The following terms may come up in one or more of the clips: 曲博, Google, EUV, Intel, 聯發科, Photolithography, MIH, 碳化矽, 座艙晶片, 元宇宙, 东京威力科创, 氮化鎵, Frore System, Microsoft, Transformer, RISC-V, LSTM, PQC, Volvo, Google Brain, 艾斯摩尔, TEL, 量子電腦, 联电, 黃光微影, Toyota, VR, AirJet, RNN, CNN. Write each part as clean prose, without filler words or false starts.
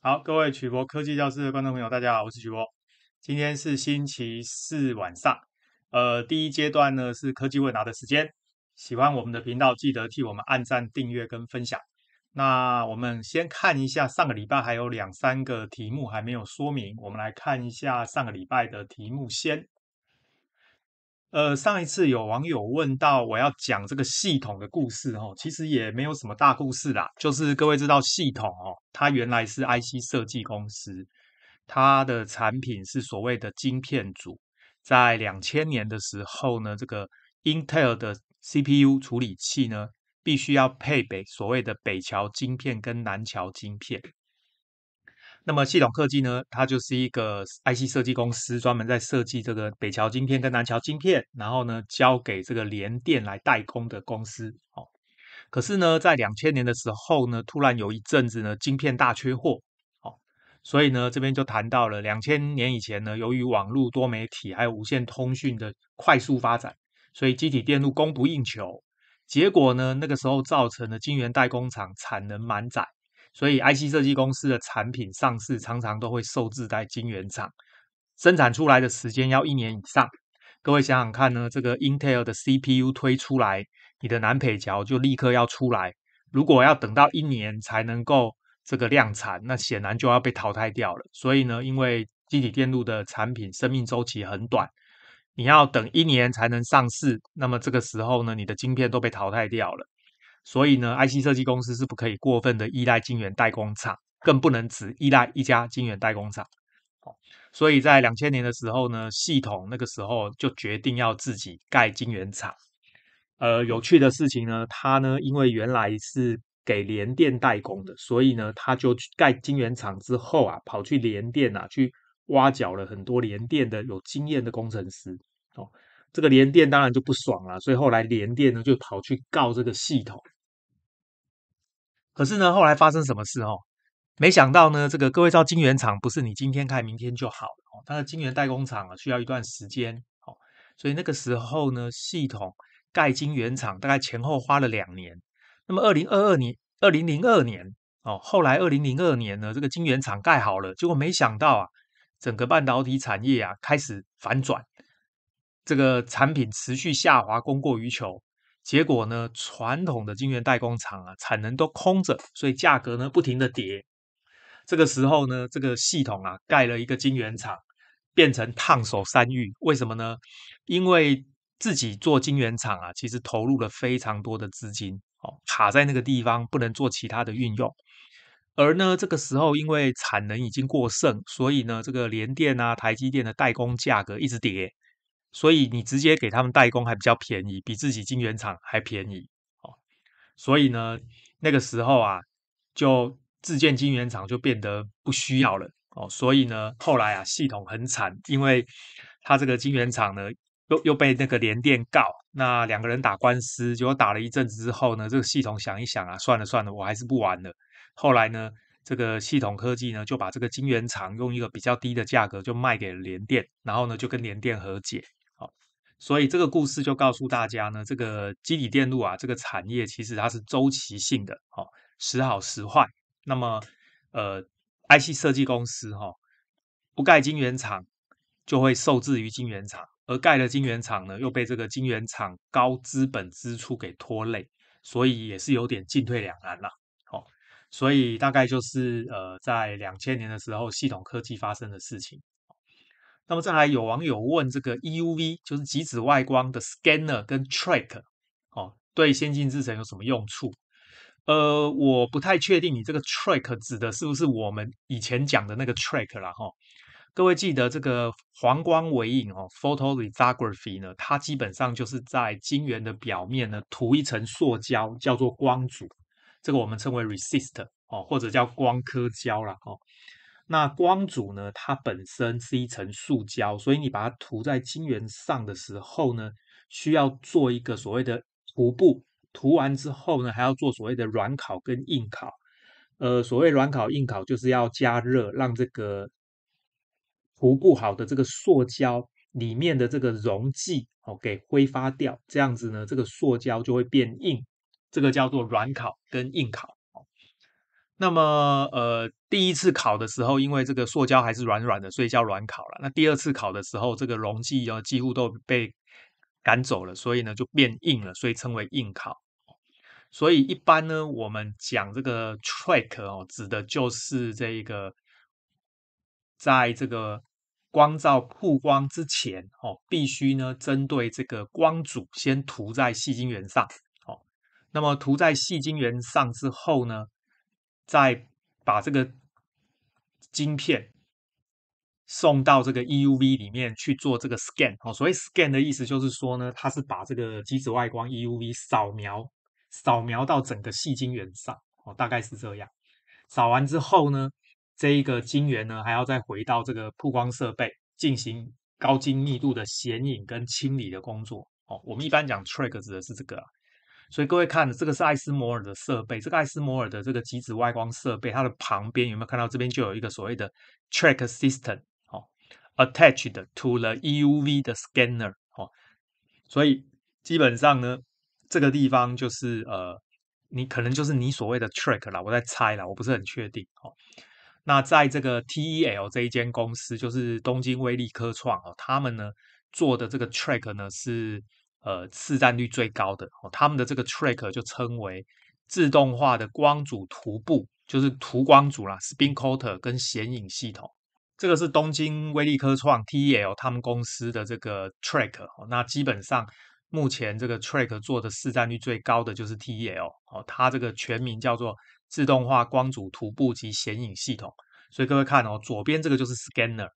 好，各位曲博科技教室的观众朋友，大家好，我是曲博。今天是星期四晚上，第一阶段呢是科技问答的时间。喜欢我们的频道，记得替我们按赞、订阅跟分享。那我们先看一下上个礼拜还有两三个题目还没有说明，我们来看一下上个礼拜的题目先。上一次有网友问到我要讲这个系统的故事哦，其实也没有什么大故事啦，就是各位知道系统哦，它原来是 IC 设计公司，它的产品是所谓的晶片组，在2000年的时候呢，这个 Intel 的 CPU 处理器呢，必须要配备所谓的北桥晶片跟南桥晶片。那么系统科技呢，它就是一个 IC 设计公司，专门在设计这个北桥晶片跟南桥晶片，然后呢交给这个联电来代工的公司。哦，可是呢，在2000年的时候呢，突然有一阵子呢，晶片大缺货。哦，所以呢，这边就谈到了2000年以前呢，由于网络多媒体还有无线通讯的快速发展，所以机体电路供不应求，结果呢，那个时候造成了晶圆代工厂产能满载。所以 IC 设计公司的产品上市常常都会受制在晶圆厂，生产出来的时间要1年以上。各位想想看呢，这个 Intel 的 CPU 推出来，你的南北桥就立刻要出来，如果要等到1年才能够这个量产，那显然就要被淘汰掉了。所以呢，因为基底电路的产品生命周期很短，你要等1年才能上市，那么这个时候呢，你的晶片都被淘汰掉了。所以呢 ，IC 设计公司是不可以过分的依赖晶圆代工厂，更不能只依赖一家晶圆代工厂。所以在2000年的时候呢，系统那个时候就决定要自己盖晶圆厂。有趣的事情呢，它呢因为原来是给联电代工的，所以呢，它就盖晶圆厂之后啊，跑去联电啊去挖角了很多联电的有经验的工程师。哦，这个联电当然就不爽了，所以后来联电呢就跑去告这个系统。可是呢，后来发生什么事哦？没想到呢，这个各位知道晶圆厂不是你今天开明天就好了哦，它的晶圆代工厂啊需要一段时间哦，所以那个时候呢，系统盖晶圆厂大概前后花了2年。那么2002年哦，后来2002年呢，这个晶圆厂盖好了，结果没想到啊，整个半导体产业啊开始反转，这个产品持续下滑，供过于求。结果呢，传统的晶圆代工厂啊，产能都空着，所以价格呢不停的跌。这个时候呢，这个系统啊盖了一个晶圆厂，变成烫手山芋。为什么呢？因为自己做晶圆厂啊，其实投入了非常多的资金哦，卡在那个地方不能做其他的运用。而呢，这个时候因为产能已经过剩，所以呢，这个联电啊、台积电的代工价格一直跌。所以你直接给他们代工还比较便宜，比自己晶圆厂还便宜哦。所以呢，那个时候啊，就自建晶圆厂就变得不需要了哦。所以呢，后来啊，系统很惨，因为他这个晶圆厂呢，又被那个联电告，那2个人打官司，结果打了一阵子之后呢，这个系统想一想啊，算了，我还是不玩了。后来呢，这个系统科技呢，就把这个晶圆厂用一个比较低的价格就卖给了联电，然后呢，就跟联电和解。所以这个故事就告诉大家呢，这个基底电路啊，这个产业其实它是周期性的哦，时好时坏。那么IC 设计公司哦，不盖晶圆厂就会受制于晶圆厂，而盖了晶圆厂呢，又被这个晶圆厂高资本支出给拖累，所以也是有点进退两难啦哦。所以大概就是在2000年的时候，系统科技发生的事情。那么再来有网友问这个 EUV 就是极紫外光的 Scanner 跟 Track 哦，对先进制程有什么用处？我不太确定你这个 Track 指的是不是我们以前讲的那个 Track 啦哦。各位记得这个黄光微影哦 Photolithography 呢，它基本上就是在晶圆的表面呢涂一层塑胶叫做光阻，这个我们称为 resist 哦，或者叫光刻胶啦哦。那光阻呢，它本身是一层塑胶，所以你把它涂在晶圆上的时候呢，需要做一个所谓的涂布，涂完之后呢，还要做所谓的软烤跟硬烤。所谓软烤硬烤就是要加热，让这个涂布好的这个塑胶里面的这个溶剂哦给挥发掉，这样子呢，这个塑胶就会变硬，这个叫做软烤跟硬烤。那么第一次烤的时候，因为这个塑胶还是软软的，所以叫软烤了。那第二次烤的时候，这个溶剂几乎都被赶走了，所以呢就变硬了，所以称为硬烤。所以一般呢，我们讲这个 track 指的就是这一个在这个光照曝光之前必须呢针对这个光阻先涂在细晶圆上那么涂在细晶圆上之后呢，再把这个晶片送到这个 EUV 里面去做这个 scan 所谓 scan 的意思就是说呢，它是把这个极紫外光 EUV 扫描到整个细晶圆上大概是这样。扫完之后呢，这一个晶圆呢还要再回到这个曝光设备进行高精密度的显影跟清理的工作我们一般讲 track 指的是这个所以各位看这个是艾斯摩尔的设备，这个艾斯摩尔的这个极紫外光设备，它的旁边有没有看到这边就有一个所谓的 track system attached to the EUV 的 scanner所以基本上呢这个地方就是你可能就是你所谓的 track 啦，我在猜啦，我不是很确定那在这个 TEL 这一间公司，就是东京威力科创他们呢做的这个 track 呢是市占率最高的他们的这个 track 就称为自动化的光阻涂布，就是涂光阻啦 spin coater 跟显影系统。这个是东京威力科创 TEL 他们公司的这个 track那基本上目前这个 track 做的市占率最高的就是 TEL 它这个全名叫做自动化光阻涂布及显影系统。所以各位看左边这个就是 scanner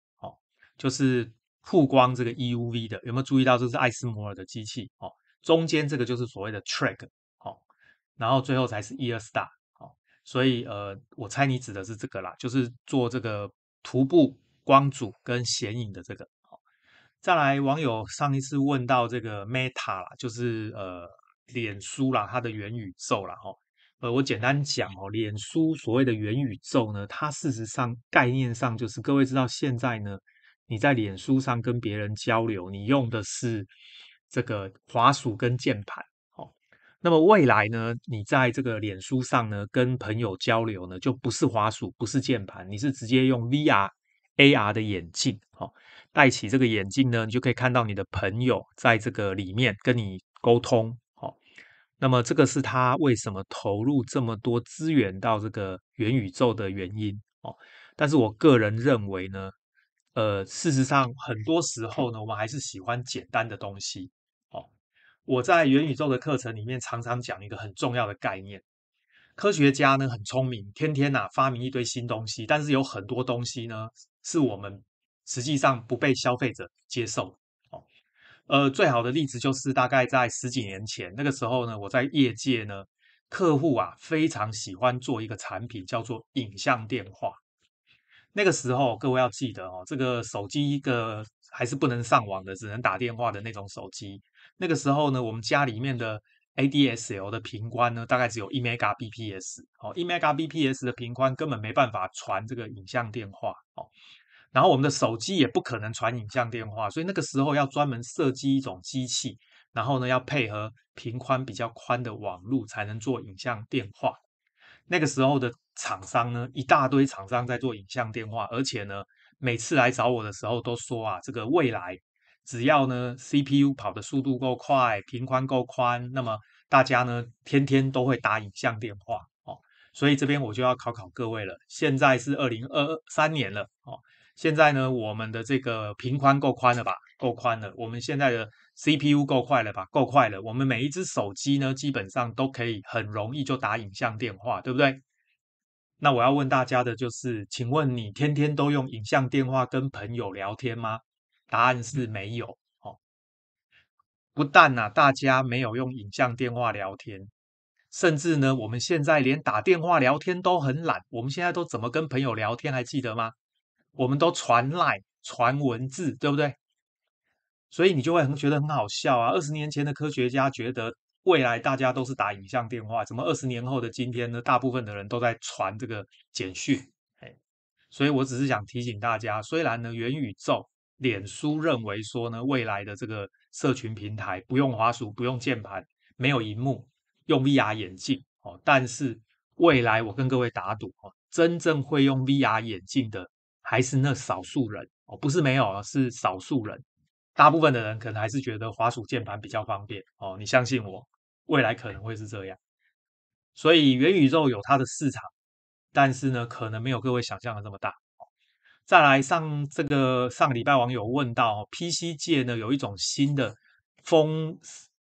就是曝光这个 EUV 的，有没有注意到这是艾斯摩尔的机器中间这个就是所谓的 track然后最后才是 E2Star所以我猜你指的是这个啦，就是做这个涂布光阻跟显影的这个再来，网友上一次问到这个 Meta 啦，就是脸书啦，它的元宇宙啦我简单讲脸书所谓的元宇宙呢，它事实上概念上就是各位知道现在呢，你在脸书上跟别人交流，你用的是这个滑鼠跟键盘那么未来呢，你在这个脸书上呢跟朋友交流呢，就不是滑鼠，不是键盘，你是直接用 VR、AR 的眼镜戴起这个眼镜呢，你就可以看到你的朋友在这个里面跟你沟通那么这个是他为什么投入这么多资源到这个元宇宙的原因但是我个人认为呢事实上很多时候呢，我们还是喜欢简单的东西我在元宇宙的课程里面常常讲一个很重要的概念，科学家呢很聪明，天天发明一堆新东西，但是有很多东西呢是我们实际上不被消费者接受最好的例子就是大概在十几年前，那个时候呢，我在业界呢，客户非常喜欢做一个产品叫做影像电话。那个时候各位要记得这个手机一个还是不能上网的，只能打电话的那种手机。那个时候呢，我们家里面的 ADSL 的频宽呢，大概只有 1Mbps 1Mbps 的频宽根本没办法传这个影像电话然后我们的手机也不可能传影像电话，所以那个时候要专门设计一种机器，然后呢要配合频宽比较宽的网路才能做影像电话。那个时候的厂商呢，一大堆厂商在做影像电话，而且呢每次来找我的时候都说这个未来只要呢 CPU 跑的速度够快，频宽够宽，那么大家呢天天都会打影像电话所以这边我就要考考各位了，现在是2023年了现在呢，我们的这个频宽够宽了吧？够宽了。我们现在的 CPU 够快了吧？够快了。我们每一只手机呢，基本上都可以很容易就打影像电话，对不对？那我要问大家的就是，请问你天天都用影像电话跟朋友聊天吗？答案是没有。不但大家没有用影像电话聊天，甚至呢，我们现在连打电话聊天都很懒。我们现在都怎么跟朋友聊天？还记得吗？我们都传 LINE 传文字，对不对？所以你就会觉得很好笑20年前的科学家觉得未来大家都是打影像电话，怎么20年后的今天呢，大部分的人都在传这个简讯所以我只是想提醒大家，虽然呢元宇宙脸书认为说呢，未来的这个社群平台不用滑鼠，不用键盘，没有荧幕，用 VR 眼镜但是未来我跟各位打赌哦，真正会用 VR 眼镜的还是那少数人哦，不是没有，是少数人。大部分的人可能还是觉得滑鼠键盘比较方便哦。你相信我，未来可能会是这样。所以元宇宙有它的市场，但是呢，可能没有各位想象的这么大。再来上个礼拜网友问到 PC 界呢有一种新的风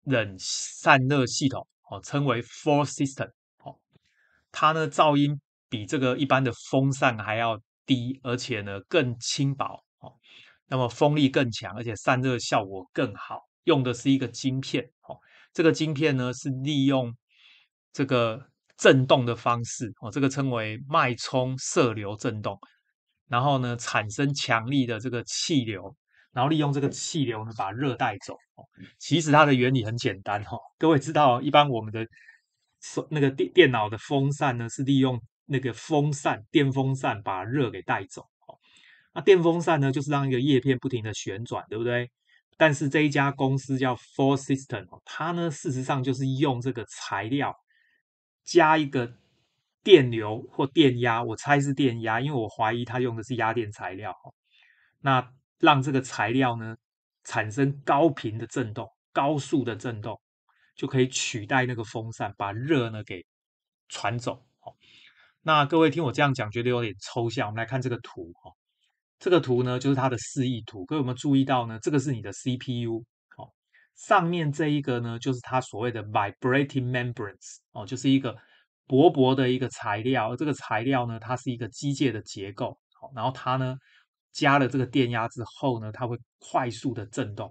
冷散热系统哦，称为 Frore System 哦，它呢噪音比这个一般的风扇还要低，而且呢更轻薄哦，那么风力更强，而且散热效果更好。用的是一个晶片哦，这个晶片呢是利用这个振动的方式哦，这个称为脉冲射流振动，然后呢产生强力的这个气流，然后利用这个气流呢把热带走哦。其实它的原理很简单哦，各位知道一般我们的那个电脑的风扇呢是利用那个风扇电风扇把热给带走哦。那电风扇呢就是让一个叶片不停的旋转，对不对？但是这一家公司叫 Frore System 哦，它呢事实上就是用这个材料加一个电流或电压，我猜是电压，因为我怀疑它用的是压电材料哦。那让这个材料呢产生高频的振动、高速的振动，就可以取代那个风扇，把热呢给传走哦。那各位听我这样讲，觉得有点抽象，我们来看这个图哦。这个图呢就是它的示意图，各位有没有注意到呢？这个是你的 CPU 哦，上面这一个呢就是它所谓的 vibrating membranes 哦，就是一个薄薄的一个材料，而这个材料呢，它是一个机械的结构，然后它呢加了这个电压之后呢，它会快速的振动。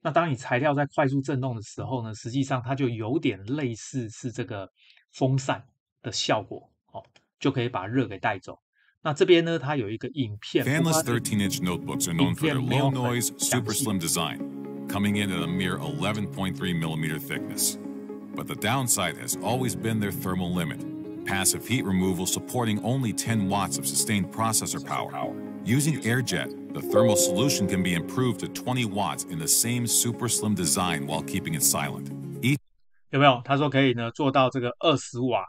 那当你材料在快速振动的时候呢，实际上它就有点类似是这个风扇的效果哦，就可以把热给带走。那这边呢，它有一个影片。Fanless 13-inch notebooks are known for their low noise, super slim design, coming in at a mere 11.3 millimeter thickness.But the downside has always been their thermal limit. Passive heat removal supporting only 10 watts of sustained processor power. Using AirJet, the thermal solution can be improved to 20 watts in the same super slim design while keeping it silent. 有没有？他说可以呢做到这个20瓦，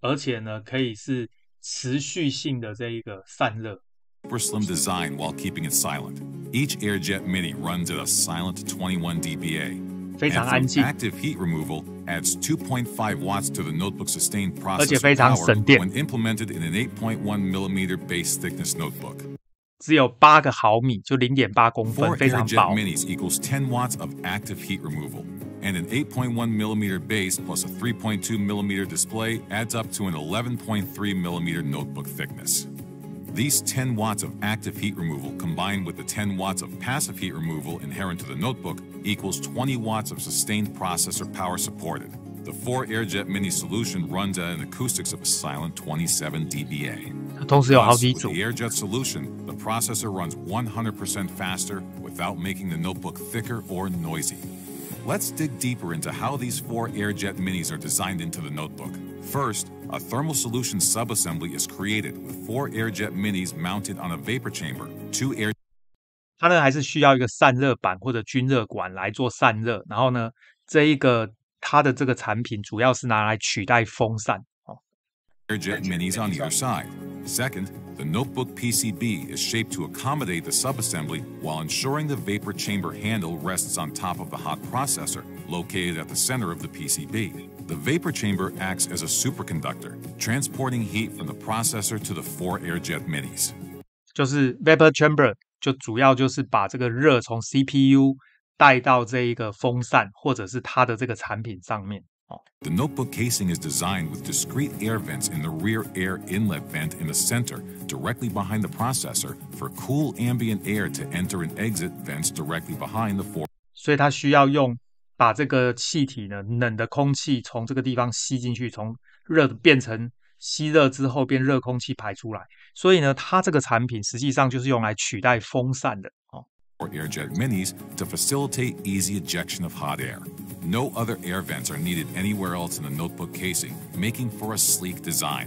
而且呢可以是持续性的这一个散热。Super slim design while keeping it silent. Each AirJet Mini runs at a silent 21 dBA.非常安静，而且非常省电。只有8个毫米，就0.8公分，非常薄。These 10 watts of active heat removal combined with the 10 watts of passive heat removal inherent to the notebook equals 20 watts of sustained processor power supported. The Frore AirJet Mini solution runs at an acoustics of a silent 27 dBA. 同时有好几组。With the AirJet solution, the processor runs 100% faster without making the notebook thicker or noisy. Let's dig deeper into how these four AirJet Minis are designed into the notebook. First,A thermal solution subassembly is created with 4 AirJet Minis mounted on a vapor chamber. 它呢还是需要一个散热板或者均热管来做散热。然后呢，这一个它的这个产品主要是拿来取代风扇。AirJet Minis on either side. Second, the notebook PCB is shaped to accommodate the subassembly while ensuring the vapor chamber handle rests on top of the hot processor located at the center of the PCB.The vapor chamber acts as a superconductor, transporting heat from the processor to the four AirJet Minis. 就是 vapor chamber 就主要就是把这个热从 CPU 带到这一个风扇或者是它的这个产品上面。The notebook casing is designed with discrete air vents in the rear air inlet vent in the center, directly behind the processor, for cool ambient air to enter and exit vents directly behind the four. 所以它需要用。把这个气体呢，冷的空气从这个地方吸进去，从热变成吸热之后变热空气排出来。所以呢，它这个产品实际上就是用来取代风扇的哦。AirJet Minis to facilitate easy ejection of hot air. No other air vents are needed anywhere else in the notebook casing, making for a sleek design.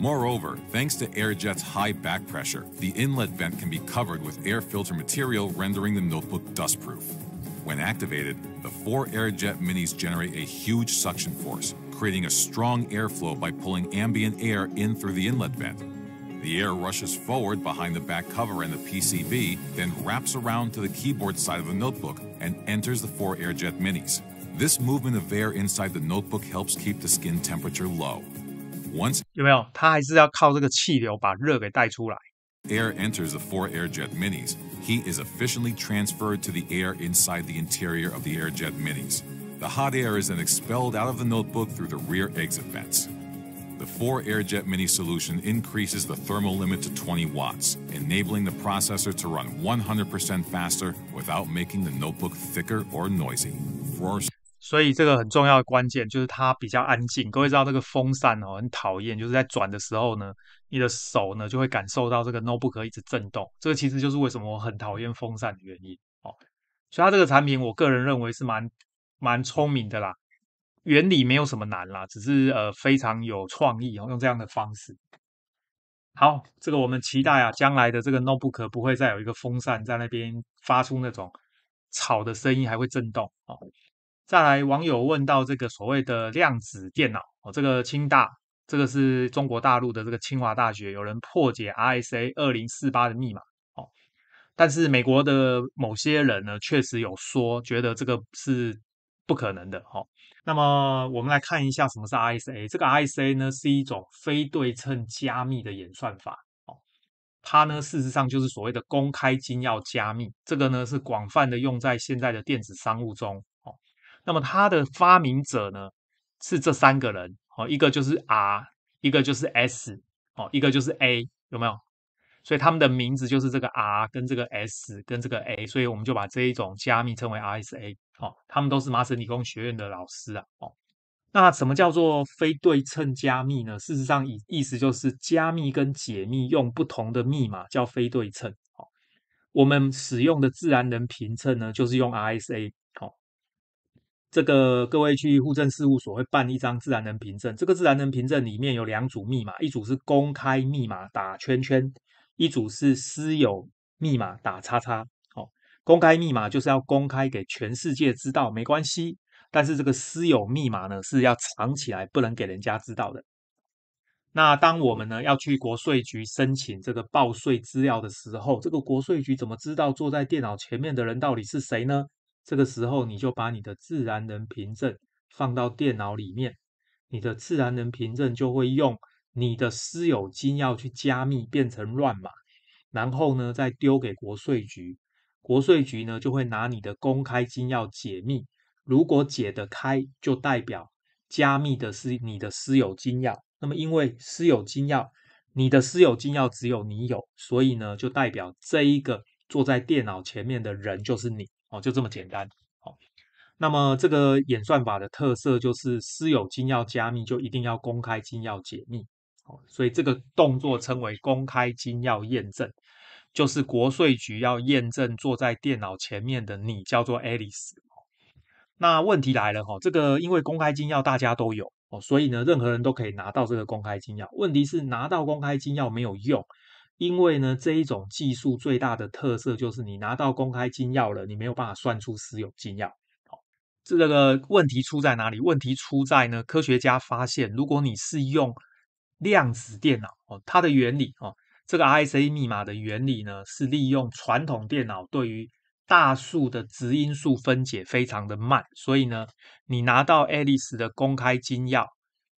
Moreover, thanks to AirJet's high back pressure, the inlet vent can be covered with air filter material, rendering the notebook dustproof.When activated, the four AirJet Minis generate a huge suction force, creating a strong airflow by pulling ambient air in through the inlet vent. The air rushes forward behind the back cover and the PCB, then wraps around to the keyboard side of the notebook and enters the four AirJet Minis. This movement of air inside the notebook helps keep the skin temperature low. Once 有没有？它还是要靠这个气流把热给带出来。 Air enters the four AirJet Minis. Heat is efficiently transferred to the air inside the interior of the AirJet Minis. The hot air is then expelled out of the notebook through the rear exit vents. The four AirJet Mini solution increases the thermal limit to 20 watts, enabling the processor to run 100% faster without making the notebook thicker or noisy. Frore 所以这个很重要的关键就是它比较安静。各位知道这个风扇哦，很讨厌，就是在转的时候呢，你的手呢就会感受到这个 notebook 一直震动。这个其实就是为什么我很讨厌风扇的原因哦。所以它这个产品，我个人认为是蛮聪明的啦，原理没有什么难啦，只是非常有创意哦，用这样的方式。好，这个我们期待啊，将来的这个 notebook 不会再有一个风扇在那边发出那种吵的声音，还会震动哦。 再来，网友问到这个所谓的量子电脑哦，这个清大，这个是中国大陆的这个清华大学，有人破解 RSA 2048的密码哦，但是美国的某些人呢，确实有说觉得这个是不可能的哦。那么我们来看一下什么是 RSA， 这个 RSA 呢是一种非对称加密的演算法哦，它呢事实上就是所谓的公开金钥加密，这个呢是广泛的用在现在的电子商务中。 那么它的发明者呢是这三个人哦，一个就是 R， 一个就是 S， 哦，一个就是 A， 有没有？所以他们的名字就是这个 R 跟这个 S 跟这个 A， 所以我们就把这一种加密称为 RSA 哦。他们都是麻省理工学院的老师啊哦。那什么叫做非对称加密呢？事实上，意思就是加密跟解密用不同的密码叫非对称哦。我们使用的自然人凭证呢，就是用 RSA。 这个各位去户政事务所会办一张自然人凭证，这个自然人凭证里面有两组密码，一组是公开密码打圈圈，一组是私有密码打叉叉。哦，公开密码就是要公开给全世界知道，没关系。但是这个私有密码呢是要藏起来，不能给人家知道的。那当我们呢要去国税局申请这个报税资料的时候，这个国税局怎么知道坐在电脑前面的人到底是谁呢？ 这个时候，你就把你的自然人凭证放到电脑里面，你的自然人凭证就会用你的私有金钥去加密，变成乱码，然后呢再丢给国税局，国税局呢就会拿你的公开金钥解密，如果解得开，就代表加密的是你的私有金钥。那么因为私有金钥，你的私有金钥只有你有，所以呢就代表这一个坐在电脑前面的人就是你。 哦，就这么简单。哦，那么这个演算法的特色就是私有金钥加密，就一定要公开金钥解密。哦，所以这个动作称为公开金钥验证，就是国税局要验证坐在电脑前面的你叫做 Alice。哦，那问题来了，哈，这个因为公开金钥大家都有，哦，所以呢，任何人都可以拿到这个公开金钥。问题是拿到公开金钥没有用。 因为呢，这一种技术最大的特色就是你拿到公开金钥了，你没有办法算出私有金钥。好，这个问题出在哪里？问题出在呢，科学家发现，如果你是用量子电脑哦，它的原理哦，这个 RSA 密码的原理呢，是利用传统电脑对于大数的质因数分解非常的慢，所以呢，你拿到 Alice 的公开金钥。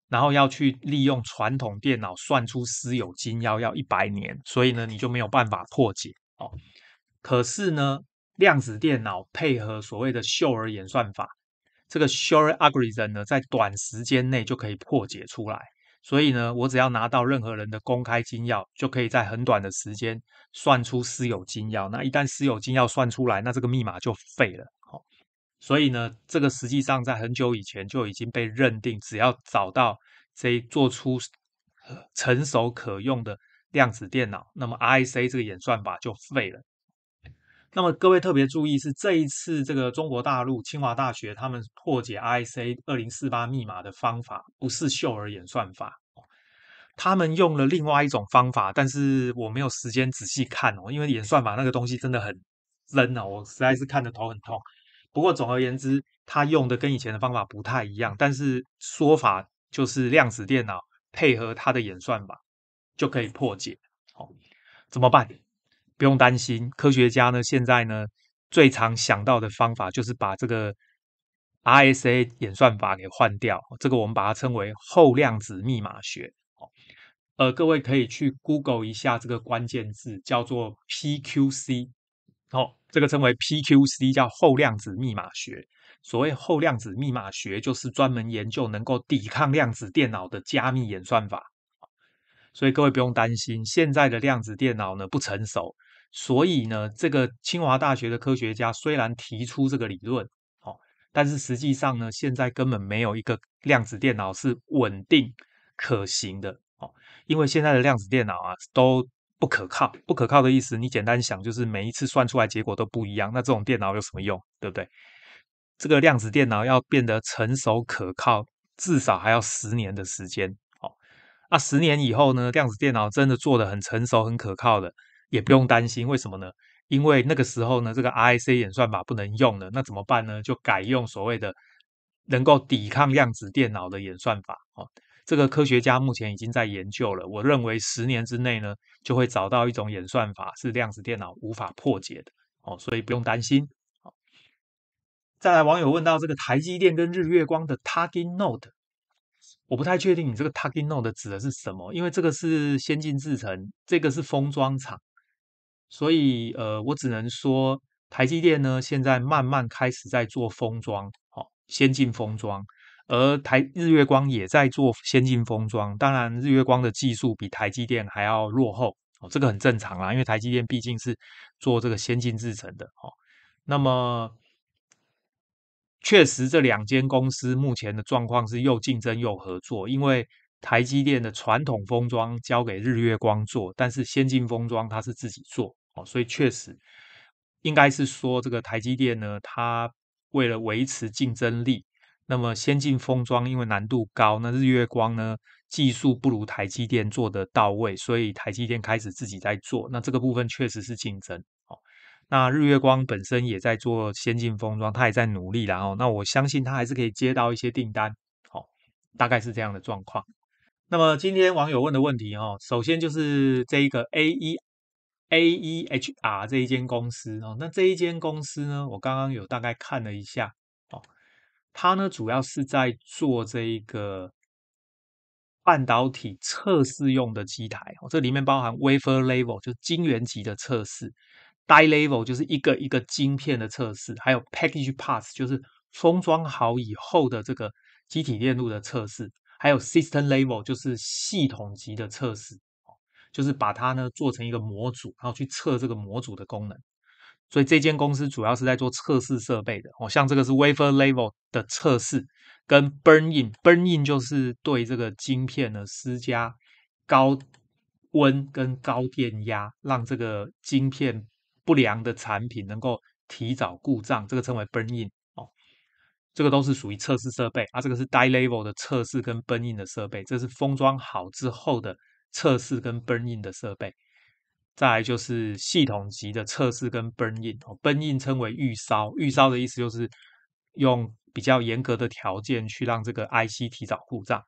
然后要去利用传统电脑算出私有金钥要100年，所以呢你就没有办法破解哦。可是呢，量子电脑配合所谓的秀尔演算法，这个秀尔 algorithm 呢，在短时间内就可以破解出来。所以呢，我只要拿到任何人的公开金钥，就可以在很短的时间算出私有金钥。那一旦私有金钥算出来，那这个密码就废了。 所以呢，这个实际上在很久以前就已经被认定，只要找到做出成熟可用的量子电脑，那么 RSA 这个演算法就废了。那么各位特别注意是这一次这个中国大陆清华大学他们破解 RSA 2048密码的方法不是秀尔演算法，他们用了另外一种方法，但是我没有时间仔细看哦，因为演算法那个东西真的很深哦，我实在是看得头很痛。 不过总而言之，他用的跟以前的方法不太一样，但是说法就是量子电脑配合它的演算法就可以破解。哦，怎么办？不用担心，科学家呢现在呢最常想到的方法就是把这个 RSA 演算法给换掉，这个我们把它称为后量子密码学。各位可以去 Google 一下这个关键字，叫做 PQC。这个称为 PQC， 叫后量子密码学。所谓后量子密码学，就是专门研究能够抵抗量子电脑的加密演算法。所以各位不用担心，现在的量子电脑呢不成熟，所以呢，这个清华大学的科学家虽然提出这个理论，但是实际上呢，现在根本没有一个量子电脑是稳定可行的。因为现在的量子电脑啊都不可靠，不可靠的意思，你简单想就是每一次算出来结果都不一样，那这种电脑有什么用，对不对？这个量子电脑要变得成熟可靠，至少还要10年的时间。那10年以后呢，量子电脑真的做得很成熟、很可靠的，也不用担心。为什么呢？因为那个时候呢，这个 RSA 演算法不能用了，那怎么办呢？就改用所谓的能够抵抗量子电脑的演算法。这个科学家目前已经在研究了，我认为10年之内呢，就会找到一种演算法是量子电脑无法破解的，所以不用担心。再来，网友问到这个台积电跟日月光的 Target Node， 我不太确定你这个 Target Node 指的是什么，因为这个是先进制程，这个是封装厂，所以我只能说台积电呢现在慢慢开始在做封装，先进封装。而日月光也在做先进封装，当然日月光的技术比台积电还要落后，这个很正常啦，因为台积电毕竟是做这个先进制程的。那么确实这两间公司目前的状况是又竞争又合作，因为台积电的传统封装交给日月光做，但是先进封装它是自己做，所以确实应该是说这个台积电呢，它为了维持竞争力，那么先进封装因为难度高，那日月光呢技术不如台积电做得到位，所以台积电开始自己在做，那这个部分确实是竞争。那日月光本身也在做先进封装，它也在努力啦，那我相信它还是可以接到一些订单，大概是这样的状况。那么今天网友问的问题，首先就是这一个 AEHR 这一间公司，那这一间公司呢我刚刚有大概看了一下，它呢主要是在做这一个半导体测试用的机台，这里面包含 wafer level 就是晶圆级的测试， die level 就是一个一个晶片的测试，还有 package parts 就是封装好以后的这个机体链路的测试，还有 system level 就是系统级的测试，就是把它呢做成一个模组，然后去测这个模组的功能。所以这间公司主要是在做测试设备的，像这个是 wafer level 的测试跟 burn in 就是对这个晶片呢施加高温跟高电压，让这个晶片不良的产品能够提早故障，这个称为 burn in，这个都是属于测试设备啊。这个是 die level 的测试跟 burn in 的设备，这是封装好之后的测试跟 burn in 的设备。再来就是系统级的测试跟 burn in， burn in 称为预烧，预烧的意思就是用比较严格的条件去让这个 IC 提早故障。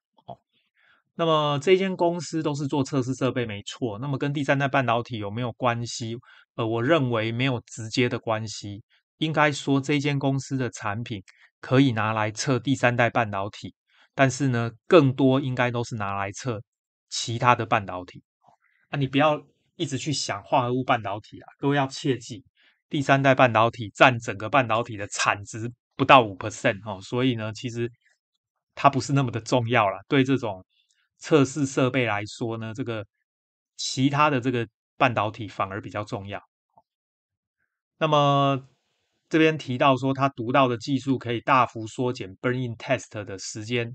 那么这间公司都是做测试设备没错，那么跟第三代半导体有没有关系？我认为没有直接的关系，应该说这间公司的产品可以拿来测第三代半导体，但是呢更多应该都是拿来测其他的半导体。你不要一直去想化合物半导体啦，各位要切记，第三代半导体占整个半导体的产值不到 5%、所以呢其实它不是那么的重要啦。对这种测试设备来说呢，这个其他的这个半导体反而比较重要。那么这边提到说它读到的技术可以大幅缩减 burn in test 的时间，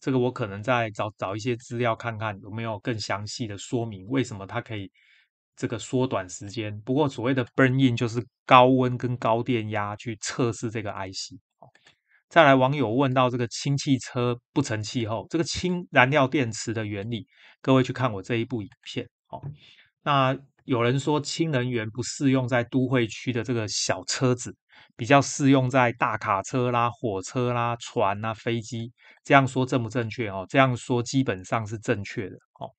这个我可能再找一些资料看看有没有更详细的说明为什么它可以这个缩短时间。不过所谓的 burn in 就是高温跟高电压去测试这个 IC。再来网友问到这个氢气车不成气候，这个氢燃料电池的原理，各位去看我这一部影片。那有人说氢能源不适用在都会区的这个小车子，比较适用在大卡车啦、火车啦、船啦、飞机。这样说正不正确哦？这样说基本上是正确的哦。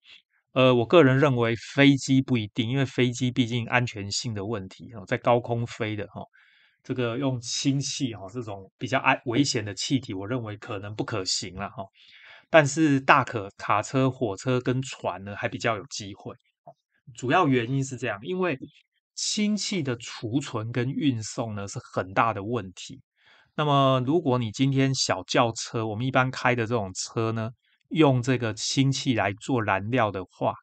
我个人认为飞机不一定，因为飞机毕竟安全性的问题哦，在高空飞的哦，这个用氢气哦这种比较危险的气体，我认为可能不可行了哈。但是大卡车、火车跟船呢，还比较有机会。主要原因是这样，因为氢气的储存跟运送呢是很大的问题。那么如果你今天小轿车，我们一般开的这种车呢，用这个氢气来做燃料的话，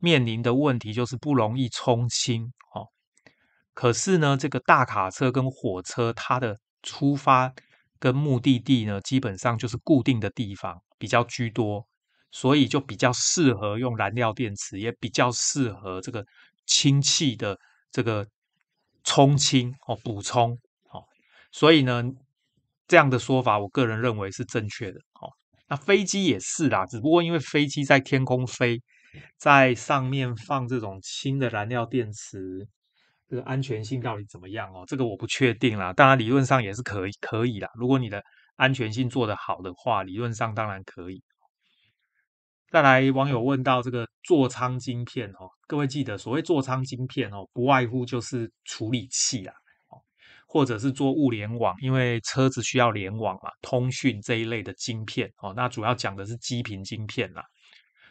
面临的问题就是不容易充氢哦。可是呢，这个大卡车跟火车它的出发跟目的地呢，基本上就是固定的地方比较居多，所以就比较适合用燃料电池，也比较适合这个氢气的这个充氢哦，补充哦。所以呢，这样的说法，我个人认为是正确的哦。那飞机也是啦，只不过因为飞机在天空飞，在上面放这种氢的燃料电池，这个安全性到底怎么样哦？这个我不确定啦。当然理论上也是可以啦。如果你的安全性做得好的话，理论上当然可以。再来，网友问到这个座舱晶片哦，各位记得所谓座舱晶片哦，不外乎就是处理器啦，或者是做物联网，因为车子需要联网嘛，通讯这一类的晶片哦。那主要讲的是基频晶片啦。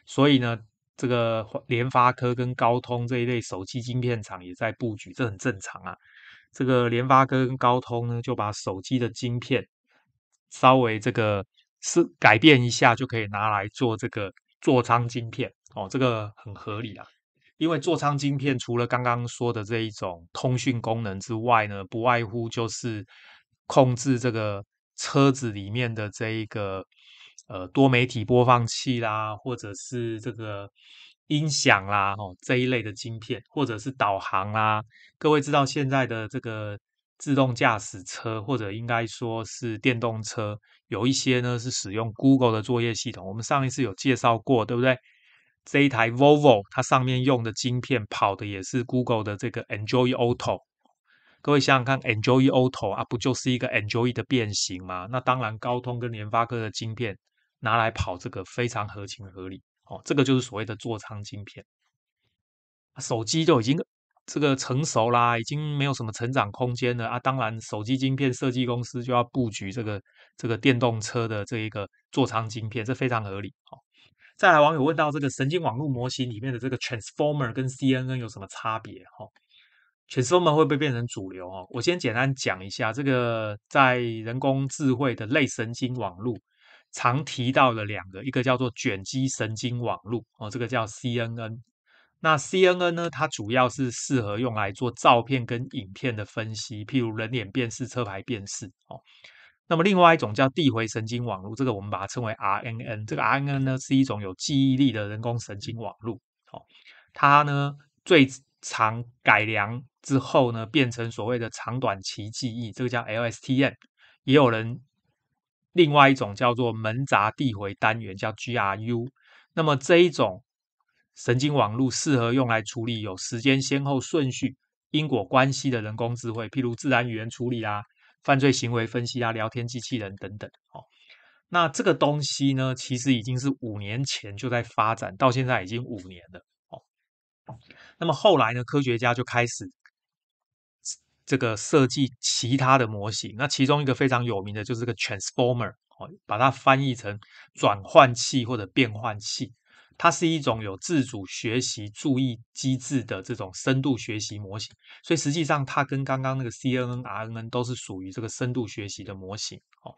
所以呢，这个联发科跟高通这一类手机晶片厂也在布局，这很正常啊。这个联发科跟高通呢，就把手机的晶片稍微这个是改变一下，就可以拿来做这个座舱晶片哦，这个很合理啦。因为座舱晶片除了刚刚说的这一种通讯功能之外呢，不外乎就是控制这个车子里面的这一个多媒体播放器啦，或者是这个音响啦，这一类的晶片，或者是导航啦。各位知道现在的这个自动驾驶车，或者应该说是电动车，有一些呢是使用 Google 的作业系统。我们上一次有介绍过，对不对？这一台 Volvo 它上面用的晶片跑的也是 Google 的这个 Enjoy Auto。各位想想看 ，Enjoy Auto 啊，不就是一个 Enjoy 的变形吗？那当然，高通跟联发科的晶片拿来跑这个非常合情合理哦，这个就是所谓的座舱晶片。手机就已经这个成熟啦，已经没有什么成长空间了啊！当然，手机晶片设计公司就要布局这个电动车的这一个座舱晶片，这非常合理哦。再来，网友问到这个神经网络模型里面的这个 Transformer 跟 CNN 有什么差别哦？Transformer 会不会变成主流哦？我先简单讲一下，这个在人工智慧的类神经网络常提到的两个，一个叫做卷积神经网络哦，这个叫 CNN。那 CNN 呢，它主要是适合用来做照片跟影片的分析，譬如人脸辨识、车牌辨识哦。那么另外一种叫递回神经网络，这个我们把它称为 RNN。这个 RNN 呢是一种有记忆力的人工神经网络哦，它呢最常改良之后呢，变成所谓的长短期记忆，这个叫 LSTM。也有人另外一种叫做门闸递回单元，叫 GRU。那么这一种神经网络适合用来处理有时间先后顺序、因果关系的人工智慧，譬如自然语言处理啦、犯罪行为分析啦、聊天机器人等等哦。那这个东西呢，其实已经是5年前就在发展，到现在已经5年了哦。那么后来呢，科学家就开始这个设计其他的模型，那其中一个非常有名的就是这个 Transformer 哦，把它翻译成转换器或者变换器。它是一种有自主学习、注意机制的这种深度学习模型，所以实际上它跟刚刚那个 CNN、RNN 都是属于这个深度学习的模型哦。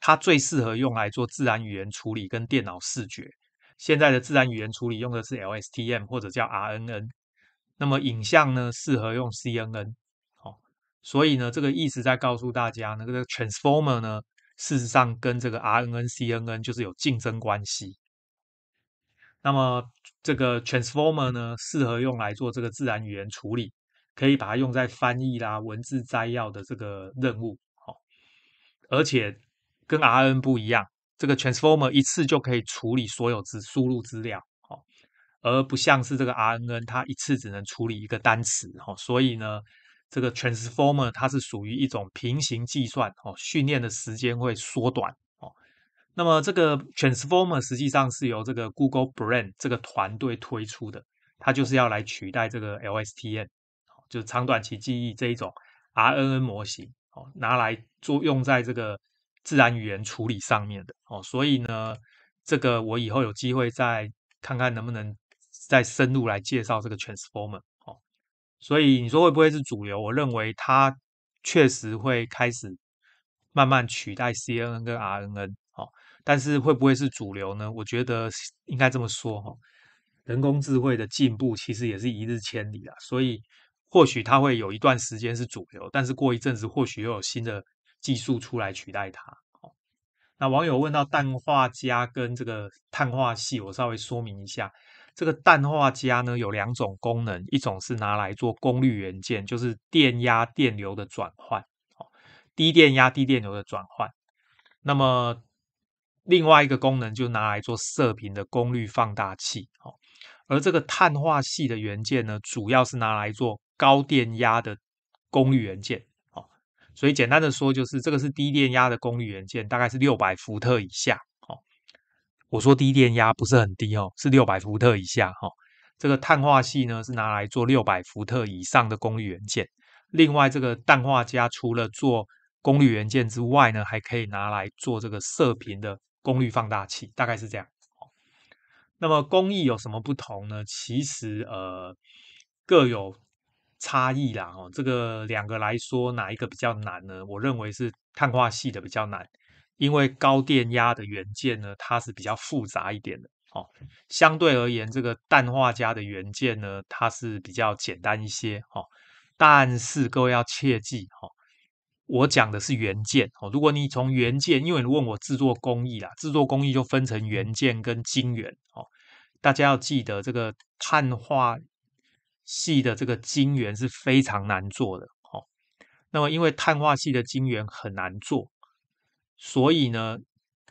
它最适合用来做自然语言处理跟电脑视觉。现在的自然语言处理用的是 LSTM 或者叫 RNN， 那么影像呢适合用 CNN 哦。所以呢，这个意思在告诉大家，那个 Transformer 呢，事实上跟这个 RNN、CNN 就是有竞争关系。那么这个 Transformer 呢，适合用来做这个自然语言处理，可以把它用在翻译啦、文字摘要的这个任务哦。而且跟 RN 不一样，这个 Transformer 一次就可以处理所有输入资料哦，而不像是这个 RNN 它一次只能处理一个单词哦。所以呢，这个 Transformer 它是属于一种平行计算哦，训练的时间会缩短哦。那么这个 Transformer 实际上是由这个 Google Brain 这个团队推出的，它就是要来取代这个 LSTM， 就是长短期记忆这一种 RNN 模型哦，拿来用在这个自然语言处理上面的哦。所以呢，这个我以后有机会再看看能不能再深入来介绍这个 Transformer 哦。所以你说会不会是主流？我认为它确实会开始慢慢取代 CNN 跟 RNN 哦。但是会不会是主流呢？我觉得应该这么说哦，人工智慧的进步其实也是一日千里啦，所以或许它会有一段时间是主流，但是过一阵子或许又有新的技术出来取代它。那网友问到氮化镓跟这个碳化系，我稍微说明一下。这个氮化镓呢有两种功能，一种是拿来做功率元件，就是电压电流的转换，低电压低电流的转换。那么另外一个功能就拿来做射频的功率放大器。而这个碳化系的元件呢，主要是拿来做高电压的功率元件。所以简单的说，就是这个是低电压的功率元件，大概是600伏特以下。我说低电压不是很低哦，是600伏特以下哦。这个碳化系呢是拿来做600伏特以上的功率元件。另外，这个氮化镓除了做功率元件之外呢，还可以拿来做这个射频的功率放大器，大概是这样。那么工艺有什么不同呢？其实各有差异啦哦。这个两个来说，哪一个比较难呢？我认为是碳化系的比较难。因为高电压的元件呢，它是比较复杂一点的哦。相对而言，这个氮化镓的元件呢，它是比较简单一些哦。但是各位要切记哦，我讲的是元件哦。如果你从元件，因为你问我制作工艺啦，制作工艺就分成元件跟晶圆哦。大家要记得，这个碳化系的这个晶圆是非常难做的哦。那么因为碳化系的晶圆很难做。所以呢，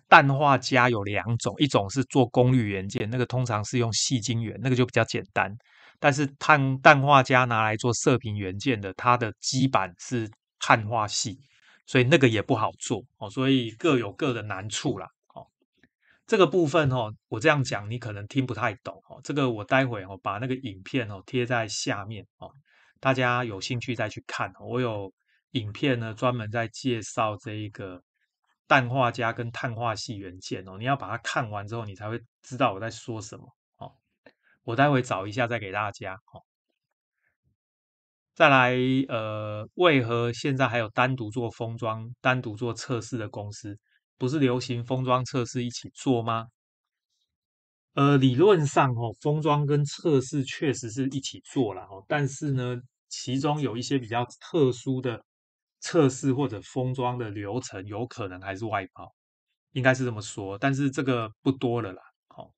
氮化镓有两种，一种是做功率元件，那个通常是用细晶圆，那个就比较简单。但是氮化镓拿来做射频元件的，它的基板是碳化系，所以那个也不好做哦。所以各有各的难处啦哦。这个部分哦，我这样讲你可能听不太懂哦。这个我待会哦把那个影片哦贴在下面哦，大家有兴趣再去看哦。我有影片呢专门在介绍这一个氮化镓跟碳化系元件哦，你要把它看完之后，你才会知道我在说什么哦。我待会找一下再给大家哦。再来，为何现在还有单独做封装、单独做测试的公司？不是流行封装测试一起做吗？理论上哦，封装跟测试确实是一起做啦哦，但是呢，其中有一些比较特殊的测试或者封装的流程有可能还是外包，应该是这么说，但是这个不多了啦哦。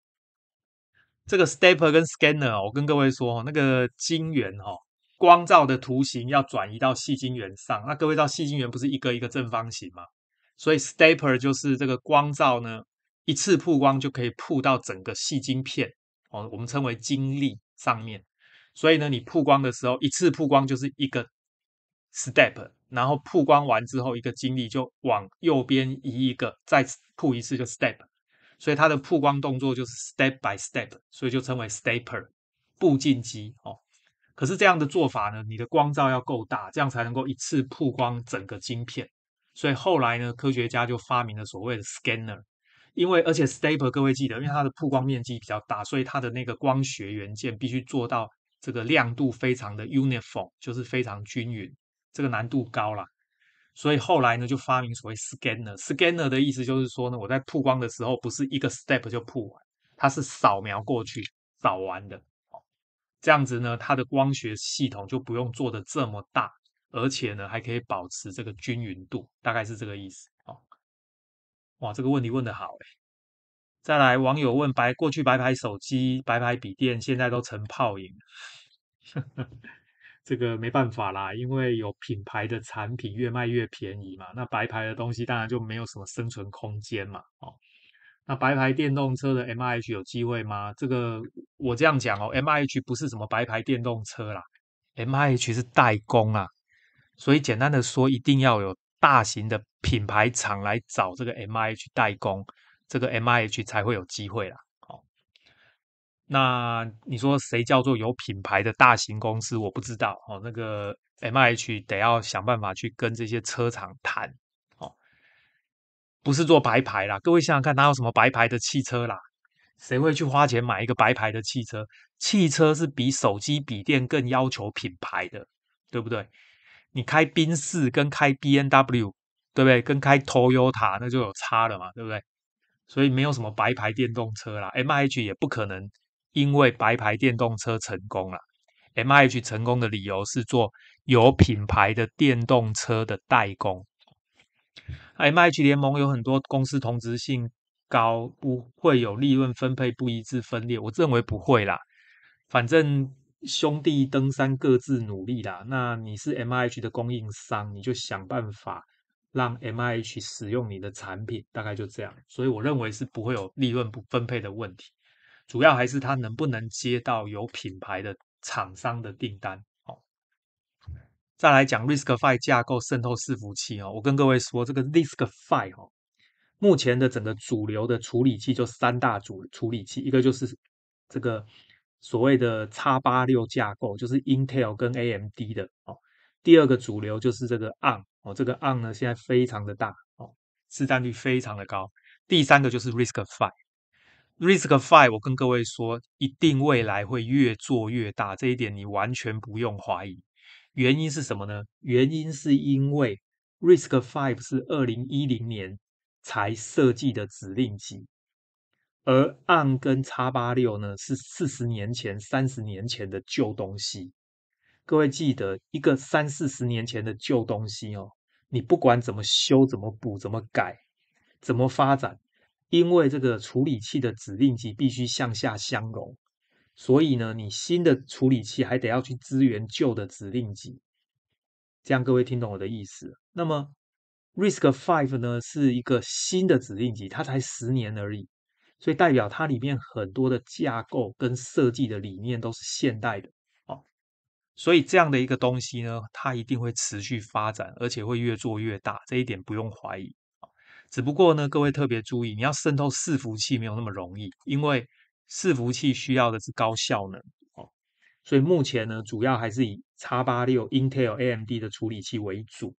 这个 Stepper 跟 Scanner 我跟各位说，那个晶圆哦，光照的图形要转移到细晶圆上，那各位知道细晶圆不是一个一个正方形吗？所以 Stepper 就是这个光照呢，一次曝光就可以曝到整个细晶片哦，我们称为晶粒上面。所以呢，你曝光的时候，一次曝光就是一个 Step， 然后曝光完之后，一个晶粒就往右边移一个，再曝一次就 step， 所以它的曝光动作就是 step by step， 所以就称为 stepper 步进机哦。可是这样的做法呢，你的光照要够大，这样才能够一次曝光整个晶片。所以后来呢，科学家就发明了所谓的 scanner， 因为而且 stepper 各位记得，因为它的曝光面积比较大，所以它的那个光学元件必须做到这个亮度非常的 uniform， 就是非常均匀。这个难度高啦，所以后来呢就发明所谓 scanner。scanner 的意思就是说呢，我在曝光的时候不是一个 step 就曝完，它是扫描过去扫完的。这样子呢，它的光学系统就不用做的这么大，而且呢还可以保持这个均匀度，大概是这个意思。哇，这个问题问得好欸。再来，网友问过去白牌手机、白牌笔电现在都成泡影。这个没办法啦，因为有品牌的产品越卖越便宜嘛，那白牌的东西当然就没有什么生存空间嘛哦。那白牌电动车的 MIH 有机会吗？这个我这样讲哦， MIH 不是什么白牌电动车啦， MIH 是代工啊，所以简单的说，一定要有大型的品牌厂来找这个 MIH 代工，这个 MIH 才会有机会啦。哦，那你说谁叫做有品牌的大型公司？我不知道哦，那个 MIH 得要想办法去跟这些车厂谈哦，不是做白牌啦。各位想想看，哪有什么白牌的汽车啦？谁会去花钱买一个白牌的汽车？汽车是比手机、笔电更要求品牌的，对不对？你开宾士跟开 BMW， 对不对？跟开 Toyota 那就有差了嘛，对不对？所以没有什么白牌电动车啦 ，MIH 也不可能因为白牌电动车成功啦。MIH 成功的理由是做有品牌的电动车的代工。MIH 联盟有很多公司同质性高，不会有利润分配不一致分裂，我认为不会啦。反正兄弟登山各自努力啦。那你是 MIH 的供应商，你就想办法让 MIH 使用你的产品，大概就这样。所以我认为是不会有利润不分配的问题，主要还是他能不能接到有品牌的厂商的订单。哦，再来讲 RISC-V 架构渗透伺服器。哦，我跟各位说，这个 RISC-V 哦，目前的整个主流的处理器就三大处理器，一个就是这个所谓的 X86 架构，就是 Intel 跟 AMD 的哦。第二个主流就是这个 ARM 哦，这个 ARM 呢现在非常的大哦，市占率非常的高。第三个就是 RISC-V。RISC-V 我跟各位说，一定未来会越做越大，这一点你完全不用怀疑。原因是什么呢？原因是因为 RISC-V 是2010年才设计的指令集，而 ARM 跟 X86 呢是40年前30年前的旧东西。各位记得，一个30-40年前的旧东西哦，你不管怎么修怎么补怎么改怎么发展，因为这个处理器的指令集必须向下相容，所以呢你新的处理器还得要去支援旧的指令集，这样各位听懂我的意思。那么 RISC-V 呢是一个新的指令集，它才10年而已，所以代表它里面很多的架构跟设计的理念都是现代的哦。所以这样的一个东西呢，它一定会持续发展，而且会越做越大，这一点不用怀疑。只不过呢，各位特别注意，你要渗透伺服器没有那么容易，因为伺服器需要的是高效能哦。所以目前呢，主要还是以 X86、Intel、AMD 的处理器为主，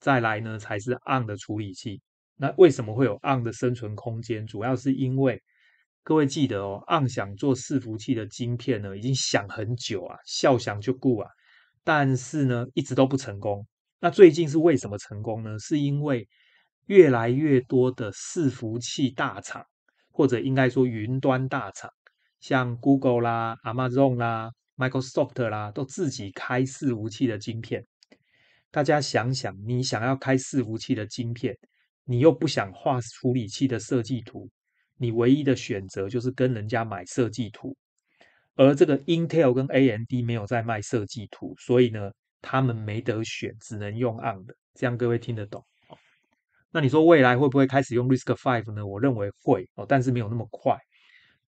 再来呢才是 ARM 的处理器。那为什么会有 ARM 的生存空间？主要是因为各位记得哦， ARM 想做伺服器的晶片呢，已经想很久啊，笑想就顾啊，但是呢一直都不成功。那最近是为什么成功呢？是因为越来越多的伺服器大厂，或者应该说云端大厂，像 Google 啦、Amazon 啦、Microsoft 啦，都自己开伺服器的晶片。大家想想，你想要开伺服器的晶片，你又不想画处理器的设计图，你唯一的选择就是跟人家买设计图。而这个 Intel 跟 AMD 没有在卖设计图，所以呢他们没得选，只能用 ARM 的，这样各位听得懂。那你说未来会不会开始用 RISC-V 呢？我认为会哦，但是没有那么快。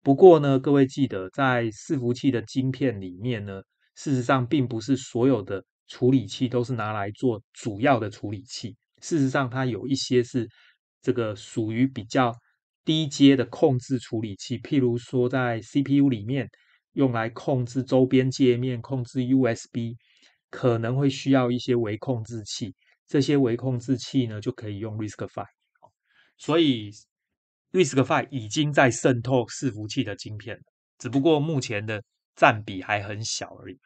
不过呢，各位记得，在伺服器的晶片里面呢，事实上并不是所有的处理器都是拿来做主要的处理器，事实上它有一些是这个属于比较低阶的控制处理器，譬如说在 CPU 里面用来控制周边界面、控制 USB， 可能会需要一些微控制器，这些微控制器呢就可以用 RISC-V。 所以 RISC-V 已经在渗透伺服器的晶片了，只不过目前的占比还很小而已。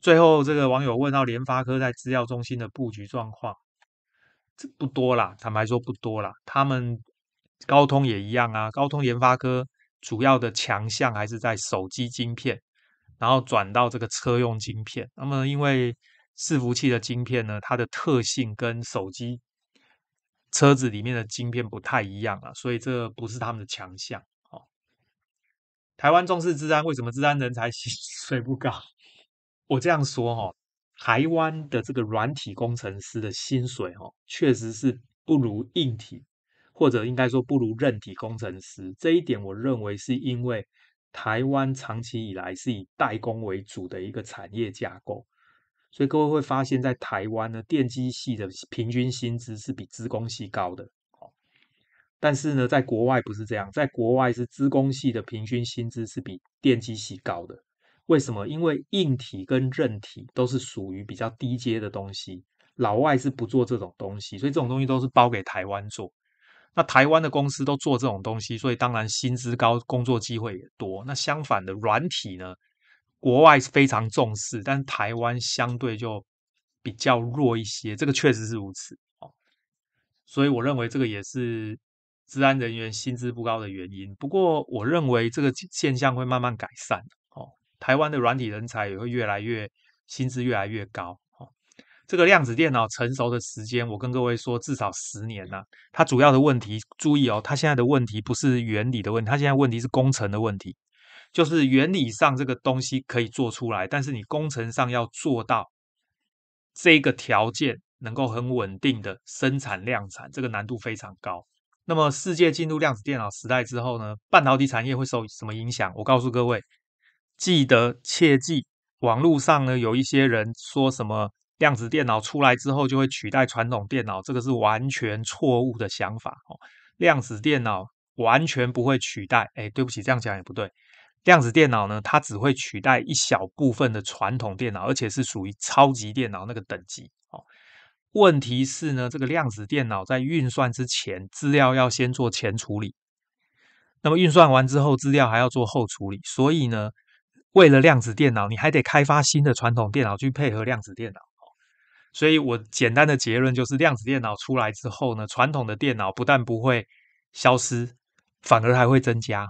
最后这个网友问到联发科在资料中心的布局状况，这不多啦，坦白说不多啦。他们高通也一样啊，高通联发科主要的强项还是在手机晶片，然后转到这个车用晶片。那么因为伺服器的晶片呢，它的特性跟手机车子里面的晶片不太一样啊，所以这不是他们的强项哦。台湾重视治安，为什么治安人才薪水不高？我这样说哦，台湾的这个软体工程师的薪水哦，确实是不如硬体，或者应该说不如韧体工程师。这一点我认为是因为台湾长期以来是以代工为主的一个产业架构，所以各位会发现在台湾呢，电机系的平均薪资是比资工系高的。但是呢，在国外不是这样，在国外是资工系的平均薪资是比电机系高的。为什么？因为硬体跟韧体都是属于比较低阶的东西，老外是不做这种东西，所以这种东西都是包给台湾做。那台湾的公司都做这种东西，所以当然薪资高，工作机会也多。那相反的软体呢，国外非常重视，但台湾相对就比较弱一些，这个确实是如此。所以我认为这个也是资安人员薪资不高的原因。不过我认为这个现象会慢慢改善，台湾的软体人才也会越来越薪资越来越高。这个量子电脑成熟的时间，我跟各位说至少10年了。它主要的问题，注意哦，它现在的问题不是原理的问题，它现在问题是工程的问题。就是原理上这个东西可以做出来，但是你工程上要做到这个条件能够很稳定的生产量产，这个难度非常高。那么世界进入量子电脑时代之后呢，半导体产业会受什么影响？我告诉各位，记得切记，网络上呢有一些人说什么量子电脑出来之后就会取代传统电脑，这个是完全错误的想法。量子电脑完全不会取代，对不起，这样讲也不对。量子电脑呢，它只会取代一小部分的传统电脑，而且是属于超级电脑那个等级。问题是呢，这个量子电脑在运算之前，资料要先做前处理，那么运算完之后，资料还要做后处理，所以呢，为了量子电脑，你还得开发新的传统电脑去配合量子电脑。所以我简单的结论就是，量子电脑出来之后呢，传统的电脑不但不会消失，反而还会增加。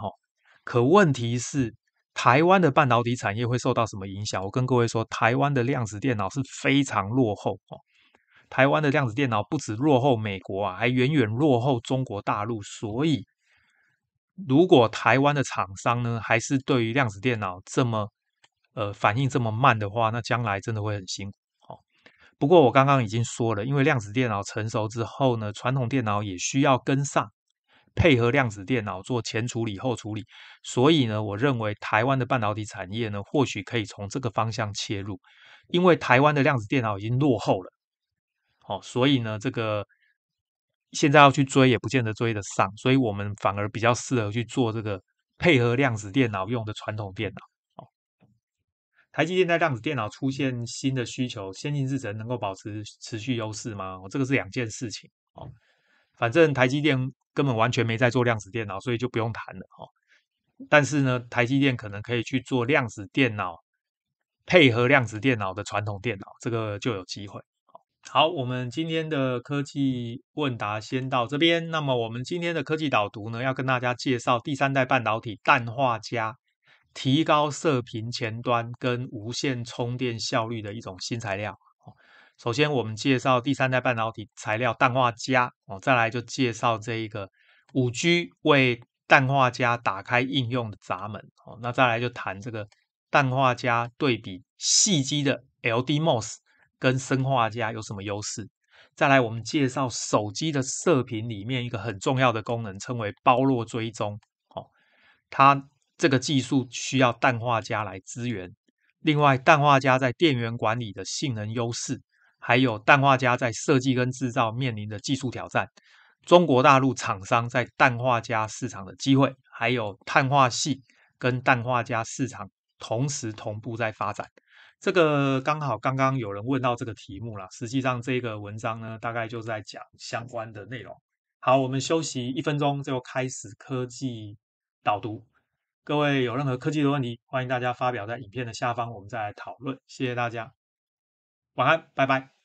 可问题是，台湾的半导体产业会受到什么影响？我跟各位说，台湾的量子电脑是非常落后。台湾的量子电脑不止落后美国啊，还远远落后中国大陆。所以如果台湾的厂商呢，还是对于量子电脑这么反应这么慢的话，那将来真的会很辛苦。不过我刚刚已经说了，因为量子电脑成熟之后呢，传统电脑也需要跟上，配合量子电脑做前处理后处理。所以呢，我认为台湾的半导体产业呢，或许可以从这个方向切入，因为台湾的量子电脑已经落后了。所以呢，这个现在要去追也不见得追得上，所以我们反而比较适合去做这个配合量子电脑用的传统电脑。台积电在量子电脑出现新的需求，先进制程能够保持持续优势吗？这个是两件事情。反正台积电根本完全没在做量子电脑，所以就不用谈了。但是呢，台积电可能可以去做量子电脑配合量子电脑的传统电脑，这个就有机会。好，我们今天的科技问答先到这边。那么我们今天的科技导读呢，要跟大家介绍第3代半导体氮化镓提高射频前端跟无线充电效率的一种新材料。首先我们介绍第3代半导体材料氮化镓，再来就介绍这一个 5G 为氮化镓打开应用的闸门。那再来就谈这个氮化镓对比矽基的 LDMOS 跟砷化镓有什么优势。再来我们介绍手机的射频里面一个很重要的功能，称为包络追踪。它这个技术需要氮化镓来支援。另外，氮化镓在电源管理的性能优势，还有氮化镓在设计跟制造面临的技术挑战，中国大陆厂商在氮化镓市场的机会，还有碳化系跟氮化镓市场同时同步在发展。这个刚好刚刚有人问到这个题目啦，实际上这个文章呢，大概就在讲相关的内容。好，我们休息1分钟，就开始科技导读。各位有任何科技的问题，欢迎大家发表在影片的下方，我们再来讨论。谢谢大家，晚安，拜拜。